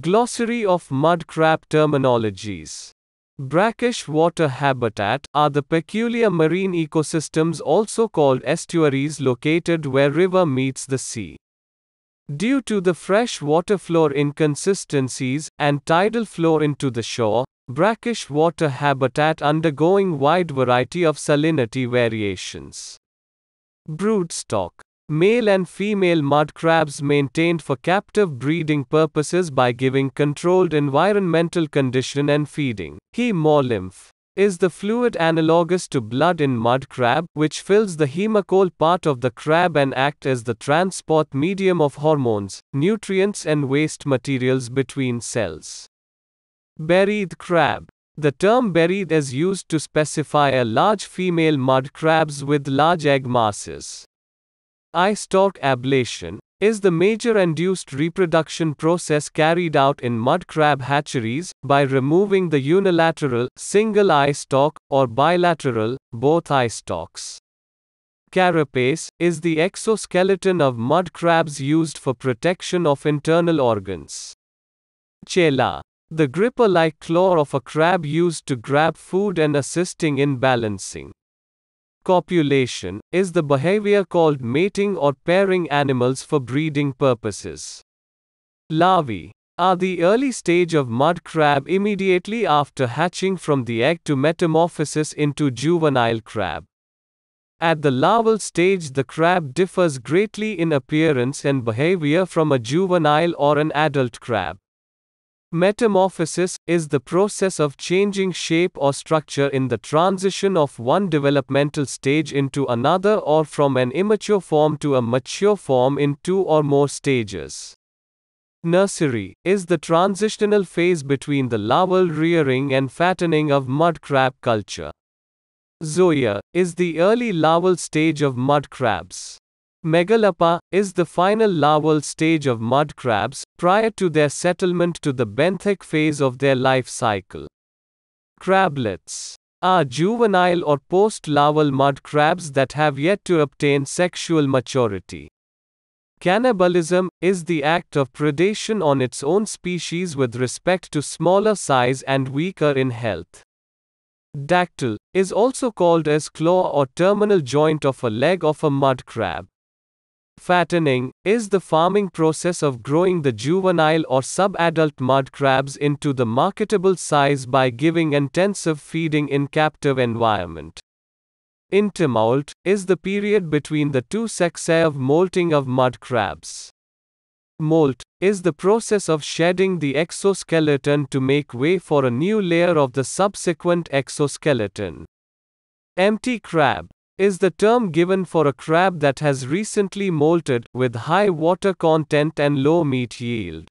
Glossary of mud crab terminologies. Brackish water habitat are the peculiar marine ecosystems also called estuaries located where river meets the sea. Due to the fresh water flow inconsistencies and tidal flow into the shore, brackish water habitat undergoing wide variety of salinity variations. Broodstock. Male and female mud crabs maintained for captive breeding purposes by giving controlled environmental condition and feeding. Hemolymph is the fluid analogous to blood in mud crab, which fills the hemacole part of the crab and acts as the transport medium of hormones, nutrients and waste materials between cells. Buried crab. The term buried is used to specify a large female mud crabs with large egg masses. Eye stalk ablation is the major induced reproduction process carried out in mud crab hatcheries by removing the unilateral, single eye stalk, or bilateral, both eye stalks. Carapace is the exoskeleton of mud crabs used for protection of internal organs. Chela, the gripper-like claw of a crab used to grab food and assisting in balancing. Copulation is the behavior called mating or pairing animals for breeding purposes. Larvae are the early stage of mud crab immediately after hatching from the egg to metamorphosis into juvenile crab. At the larval stage, the crab differs greatly in appearance and behavior from a juvenile or an adult crab. Metamorphosis is the process of changing shape or structure in the transition of one developmental stage into another or from an immature form to a mature form in two or more stages. Nursery is the transitional phase between the larval rearing and fattening of mud crab culture. Zoea is the early larval stage of mud crabs. Megalapa is the final larval stage of mud crabs, prior to their settlement to the benthic phase of their life cycle. Crablets are juvenile or post-larval mud crabs that have yet to obtain sexual maturity. Cannibalism is the act of predation on its own species with respect to smaller size and weaker in health. Dactyl is also called as claw or terminal joint of a leg of a mud crab. Fattening is the farming process of growing the juvenile or sub-adult mud crabs into the marketable size by giving intensive feeding in captive environment. Intermoult is the period between the two sexae of molting of mud crabs. Molt is the process of shedding the exoskeleton to make way for a new layer of the subsequent exoskeleton. Empty crab is the term given for a crab that has recently molted, with high water content and low meat yield.